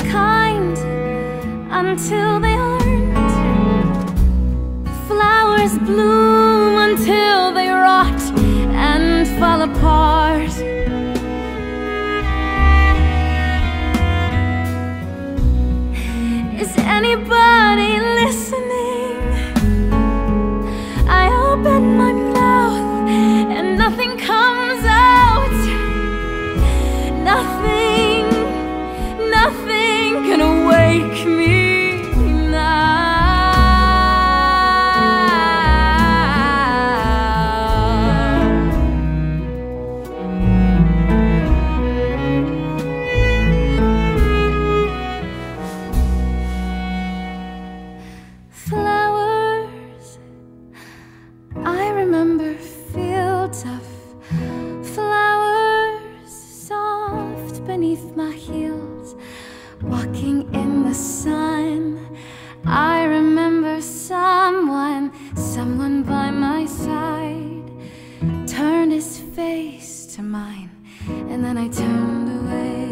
kind until they aren't. Flowers bloom until they rot and fall apart. Is anybody listening? I open my mouth and nothing comes out. Nothing can awake me now. Flowers, I remember fields of flowers, soft beneath my heels, walking in the sun. I remember someone by my side, turned his face to mine, and then I turned away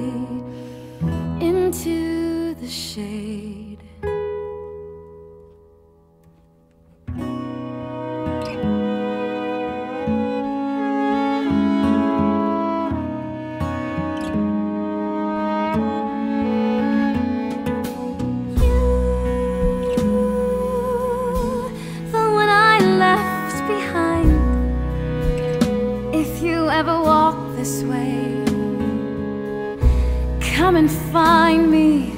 into the shade. Ever walk this way, come and find me.